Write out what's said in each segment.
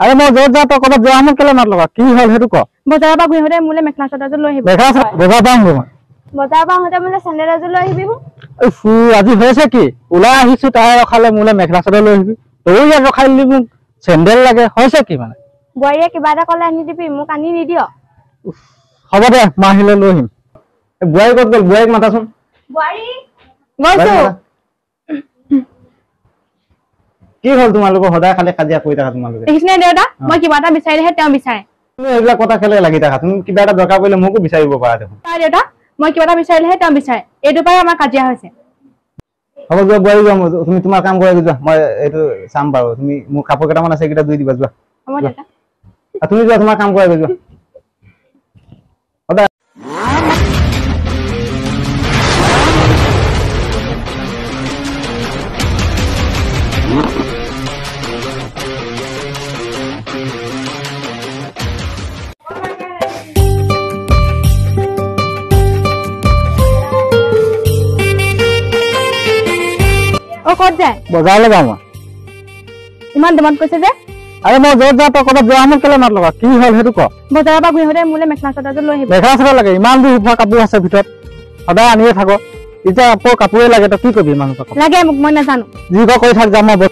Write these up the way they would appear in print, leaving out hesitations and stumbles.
अरे मैं जोर जाता को तो जामन के लिए मत लगा की हाल है रुको बताबा गई होरे मुले मेखना सदा जो लहिबे मेखना बताबा हम बताबा होता मुले सनेरा जो लहिबिबो सु আজি হয়েছে কি উলা আহিছো তাই রখালে মুলে মেখলা সদা লহিবি তোই যা রখাই লিবি স্যান্ডেল লাগে হয়েছে কি মানে বইয়ে কিবা এটা কল আনি দিবি মু কানি নি দিও হব দে মাহিলে লহিম বইয়ে কত গল বইয়ে মাথাছন বই মইছো কি হল তোমালোক হদা খালি কাজিয়া কই থাকা তোমালোক এইছনে দেউদা মই কিবা এটা বিচাৰি হে তেও বিচাৰে তুমি এগলা কথা খেলে লাগি থাকা তুমি কিবা এটা দরকার কইলে মুকো বিচাৰিব পাৰা দেউদা মই কিবা এটা বিচাৰিলে হে তেও বিচাৰে এটো পাই আমাৰ কাজিয়া হৈছে হব যা বই যাম তুমি তোমার কাম কৰে যা মই এটো সাম পাৰো তুমি মু কাপোৰ কেটা মান আছে কিটা দুই দিবা যা হব দেউদা আ তুমি যা তোমার কাম কৰে যা হদা बजाले जामा इमान दमन कइसे जे अरे मैं जोर जाता को जामन के मार लगा की हाल है रुको बजाबा गई होरे मुले मेखला सदा जो लहिबे मेखला सदा लागे इमान दु उफा कापु আছে ভিতর আদা আনিয়ে থাকো ইটা আপো কাপুরে লাগে তো কি কবি মানু কাকো লাগে মুক মনে জানো জি গ কই থাক জামা বল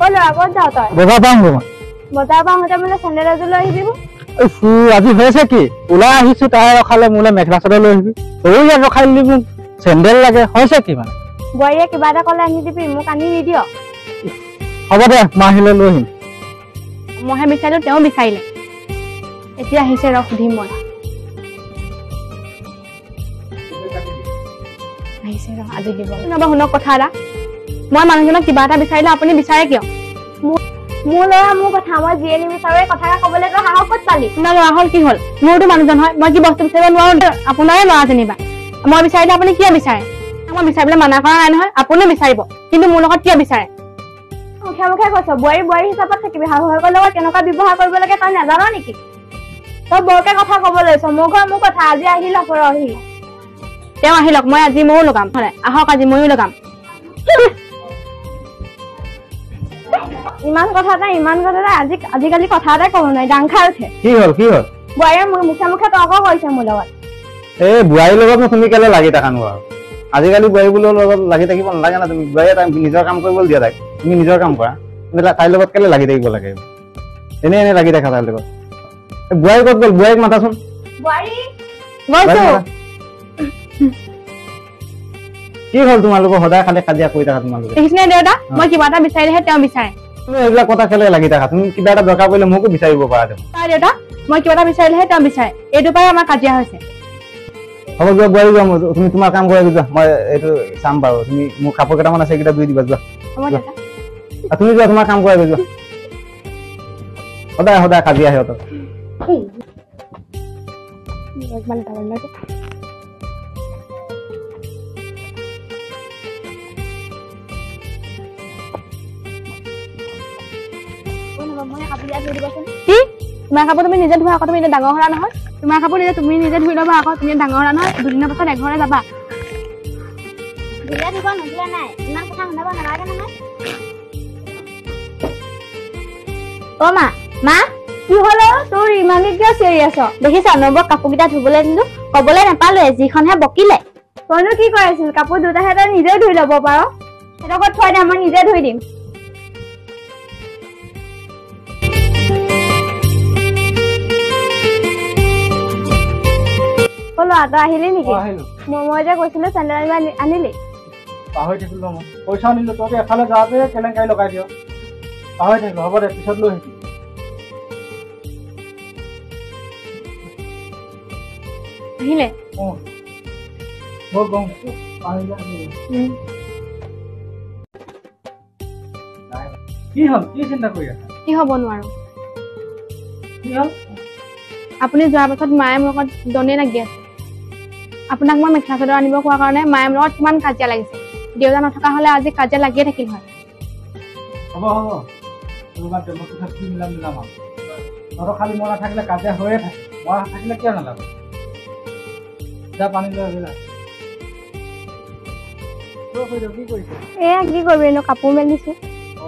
কলো আগো যাও তো বজাবা গো বজাবা হতে মুলে সন্দেরা जो লহিবিবো সু আজি হয়েছে কি উলা আহিছো তাই রখালে মুলে মেখলা সদা লহিবি তোই যা রখাই লিবি স্যান্ডেল লাগে হয়েছে কি মানে বইয়ে কিবা এটা কল আনি দিবি মু কানি নি দিও হব দে মাহিলে লহিম মহে মিছাইল তেও মিছাইলে এতিয়া হিছে ৰখ দি মই হিছে ৰখ আজি দিব নবা হনো কথা ৰা মই মানুহজনক কিবা এটা বিচাৰিলে আপুনি বিচাৰে কিয় মোলৈ মু কথা মই জিয়ে নি বিচাৰে কথা কবলে তো হাহক কত পালি না হল কি হল মোৰটো মানুহজন হয় মই কি বস্তু বিচাৰিব নোৱাৰো আপোনাৰে লৰা যেনিবা মই বিচাৰিলে আপুনি কি বিচাৰে আমার বিচাৰিবলে মানা কৰা নাই নহয় আপুনি বিচাৰিব কিন্তু মোৰ লগত কি বিচাৰে মুখে মুখে কৈছো বই বই হিচাপত থাকিবি হাউ হাউৰ লগত কেনেকুৱা ব্যৱহাৰ কৰিব লাগে তই নাজানো নেকি তই বৰকে কথা ক'ব লৈছ মোৰ কথা আজি আহি লক ৰহি তেওঁ আহি লক মই আজি ময়ো লগাম আহক আজি ময়ো লগাম ইমান কথা এটা আজিকালি কথা এটা কব নাই ডাংখা উঠে কি হ'ল বইয়ে মুখে তৰ্ক কৰিছে মোৰ লগত এ বুঢ়াই লগত তুমি কেলে লাগি থাকা নো আৰু আজিকালি বইবুলৰ লগত লাগি থাকিব নালাগে না তুমি বইয়ে টাইম নিজৰ কাম কৰিব দিয়া থাকে তুমি নিজৰ কাম কৰা তাই লগত কেলে লাগি থাকিব লাগে এনে লাগি থাকা তাই লগত বইয়ে কত গল বইয়ে মাথাছন বই মইছো কি হল তোমালোক হদা খালি কাজিয়া কই থাকা তোমালোক এইছনে দেউদা মই কিবা এটা বিচাৰিলে হে তেও বিচাৰে তুমি এগলা কথা কেলে লাগি থাকা তুমি কিবা এটা দৰকাৰ কইলে মোকো বিচাৰিব পাৰা দেউদা মই কিবা এটা বিচাৰিলে হে তেও বিচাৰে এটো পাই আমাৰ কাজিয়া হৈছে হব যা বই যাম তুমি তোমার কাম কৰে যা মই এটো সাম পাৰো তুমি মু কাপোৰ কেটা মান আছে কিটা দুই দিবা যা হব দে আ তুমি যা তোমার কাম কৰে যা হদা কাজি আহে তো এক মানে টান লাগে কোন মনে কাপোৰ আনি দিবাছেন কি তোমার কাপোৰ তুমি নিজে ধোৱা কথা তুমি এটা ডাঙৰ হৰা নহয় তোমার কাপড় নিয়ে তুমি নিজে ধুই লবা আকৌ তুমি ডাঙৰ না নহয় দুদিনৰ পাছত এঘৰে যাবা দিলা দিব নদিলা নাই ইমান কথা শুনাব নালাগে নহয় অ মা কি হল তোৰ ইমানে কিয় চিৰিয়াছ দেখিছা নব কাপোৰটা ধুবলৈ দিলো কবলৈ নাপালো যিখনহে বকিলে তইনো কি কৰিছিল কাপোৰ দুটাহে তই নিজে ধুই লব পাৰ সেটকত থৈ দে মই নিজে ধুই দিম কলো আটা আহিলি নেকি মই যে কৈছিল চেন্ডেল আনিলি পাহৰি থাকিলো মই পইচা আনিলো তোকে এফালে যাওঁতে কেলেংকাই লগাই দিও পাহৰি থাকিলো হ'ব দে পিছত লৈ আহিবি আহিলে অ বৰ গম আহিলা কি হ'ল কি চিন্তা কৰি আছা কি হ'ব নোৱাৰো কি হ'ল আপুনি যোৱাৰ পাছত মায়ে মোক দনে লাগি আছে আপনার মানে মেখলা চাদর আনব কোৱাৰ কাৰণে মায়ের লগত কিমান কাজিয়া লাগিছে দেউতা নথকা হলে আজি কাজিয়া লাগিয়ে থাকিল হয় কাপোৰ মেলিছো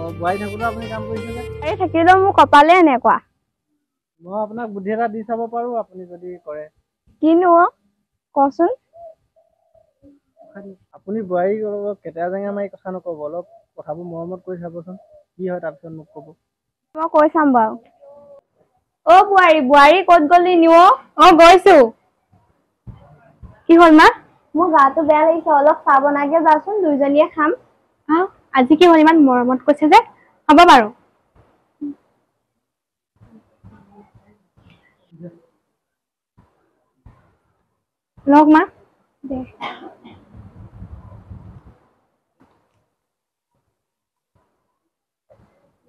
অ ভাই ঠাকুৰ আপুনি কাম কৰিছে এই থাকিলে মোৰ কপালে এনে কোৱা মই আপোনাক বুদ্ধিৰা দি চাব পাৰো আপুনি যদি কৰে কিনো কচোন আপুনি বৈ কেতিয়া জাঙা মাই কথা নকব অলপ কথাবোৰ মৰমত কৈ চাবচোন কি হয় তাৰ পিছত মোক কব মই কৈ চাম বাৰু অ বুৱাৰী বুৱাৰী ক'ত গলি নিও অ গৈছো কি হ'ল মা মোৰ গাটো বেয়া লাগিছে অলপ চাব নাগে যাচোন দুইজনীয়ে খাম আজি কি হল ইমান মৰমত কৈছে যে হ'ব বাৰু লগ মা দে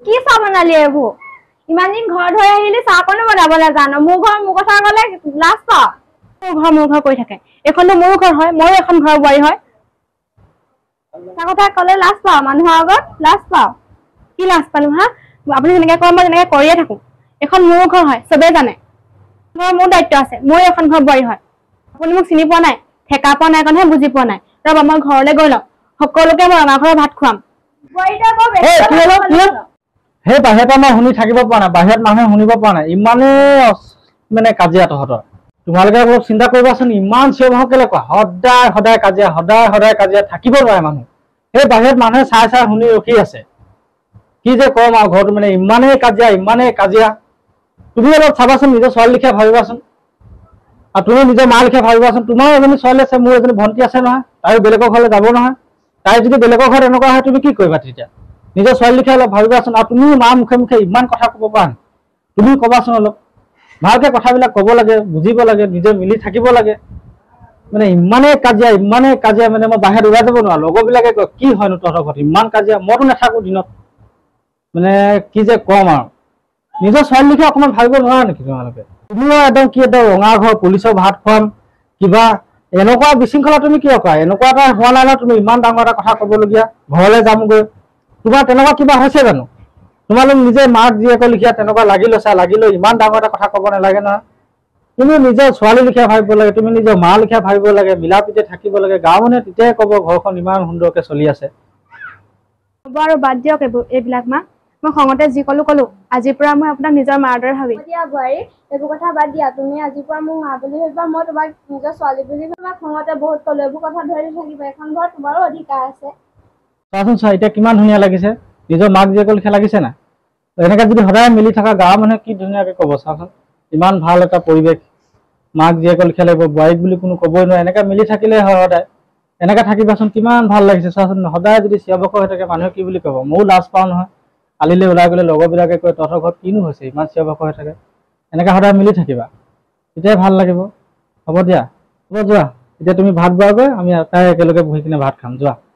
কি সামনালি এবো ইমান দিন ঘৰ ধৰি আহিলে চাকনো বনাব নাজানো মোৰ ঘৰ মোৰ কথা ক'লে লাজ পাও মোৰ ঘৰ কৈ থাকে এখনো মোৰ ঘৰ হয় মই এখন ঘৰ বোৱাৰী হয় তা কথা কলে লাজ পাও মানুহৰ আগত লাজ পাও কি লাজ পালো হা আপুনি যেনেকৈ কয় মই যেনেকৈ কৰিয়ে থাকো এখন মোৰ ঘৰ হয় সবে জানে মোৰ দায়িত্ব আছে মই এখন ঘৰ বোৱাৰী হয় আপুনি মোক চিনি পোৱা নাই ঠেকা পোৱা নাই কাৰণে বুজি পোৱা নাই ৰব মই ঘৰলৈ গৈ লওঁ সকলোকে মই আমাৰ ঘৰৰ ভাত খুৱাম হে বাহিৰত মই শুনি থাকিব পৰা নাই বাহিৰত মানুহে শুনিব পৰা নাই ইমানেই মানে কাজিয়া তহঁতৰ তোমালোকে অলপ চিন্তা কৰিবাচোন ইমান চিঞৰ কেলে কোৱা সদায় সদায় কাজিয়া সদায় কাজিয়া থাকিব নোৱাৰে মানুহ সেই বাহিৰত মানুহে চাই চাই শুনি ৰখি আছে কি যে কম আৰু ঘৰটো মানে ইমানেই কাজিয়া তুমি অলপ চাবাচোন নিজৰ ছোৱালী লিখিয়া ভাবিবাচোন আৰু তুমি নিজৰ মা লিখিয়া ভাবিবাচোন তোমাৰ এজনী ছোৱালী আছে মোৰ এজনী ভণ্টি আছে নহয় তাই বেলেগৰ ঘৰলৈ যাব নহয় তাই যদি বেলেগৰ ঘৰত এনেকুৱা হয় তুমি কি কৰিবা তেতিয়া নিজৰ ছোৱালী লিখিয়া অলপ ভাবিবাচোন আৰু তুমি মা মুখে মুখে ইমান কথা ক'ব পৰা নাই তুমি ক'বাচোন অলপ ভালকে কথাবিলাক কব লাগে বুজিব লাগে নিজে মিলি থাকিব লাগে মানে ইমানেই কাজিয়া মানে মই বাহিৰত উৰাই যাব নোৱাৰা লগৰবিলাকে কয় কি হয়নো তহঁতৰ ঘৰত ইমান কাজিয়া মইতো নাথাকো দিনত মানে কি যে কম আৰু নিজৰ ছোৱালী লিখি অকণমান ভাবিব নোৱাৰা নেকি তোমালোকে তুমিও একদম কি একদম ৰঙা ঘৰ পুলিচৰ ভাত খুৱাম কিবা এনেকুৱা বিশৃংখলা তুমি কিয় কোৱা এনেকুৱা এটা হোৱা নাই ন তুমি ইমান ডাঙৰ এটা কথা ক'বলগীয়া ঘৰলৈ যামগৈ তোমাৰ তেনেকুৱা কিবা হৈছে জানো তোমালোক নিজে মাক জীয়েক লিখিয়া তেনেকুৱা লাগি লৈছা লাগি লৈ ইমান ডাঙৰ এটা কথা ক'ব নালাগে নহয় তুমি নিজৰ ছোৱালী লিখিয়া ভাবিব লাগে তুমি নিজৰ মা লিখিয়া ভাবিব লাগে মিলা প্ৰীতি থাকিব লাগে গাঁৱৰ মানুহে তেতিয়াই ক'ব ঘৰখন ইমান সুন্দৰকে চলি আছে হ'ব আৰু বাদ দিয়ক এইবিলাক মা মই খঙতে যি ক'লো আজিৰ পৰা মই আপোনাক নিজৰ মাৰ দৰে ভাবি দিয়া বোৱাৰী এইবোৰ কথা বাদ দিয়া তুমি আজিৰ পৰা মোক মা বুলি ভাবিবা মই তোমাক নিজৰ ছোৱালী বুলি ভাবিবা খঙতে বহুত ক'লো এইবোৰ কথা ধৰি থাকিবা এখন ঘৰ তোমাৰো অধিকাৰ আছে চাচোন চা এতিয়া কিমান ধুনীয়া লাগিছে নিজৰ মাক জীয়েক লিখিয়া লাগিছে না এনেকৈ যদি সদায় মিলি থকা গাঁৱৰ মানুহে কি ধুনীয়াকৈ ক'ব চাচোন ইমান ভাল এটা পৰিৱেশ মাক জীয়েক লিখিয়া লাগিব বোৱাৰীক বুলি কোনো ক'বই নোৱাৰে এনেকৈ মিলি থাকিলে হয় সদায় এনেকৈ থাকিবাচোন কিমান ভাল লাগিছে চাচোন সদায় যদি চিঞৰ বাখৰ হৈ থাকে মানুহে কি বুলি ক'ব ময়ো লাজ পাওঁ নহয় আলিলৈ ওলাই গ'লে লগৰবিলাকে কয় তহঁতৰ ঘৰত কিনো হৈছে ইমান চিঞৰ বাখৰ হৈ থাকে এনেকৈ সদায় মিলি থাকিবা তেতিয়াই ভাল লাগিব হ'ব দিয়া হ'ব যোৱা এতিয়া তুমি ভাত বনাগৈ আমি আটাই একেলগে বহি কিনে ভাত খাম যোৱা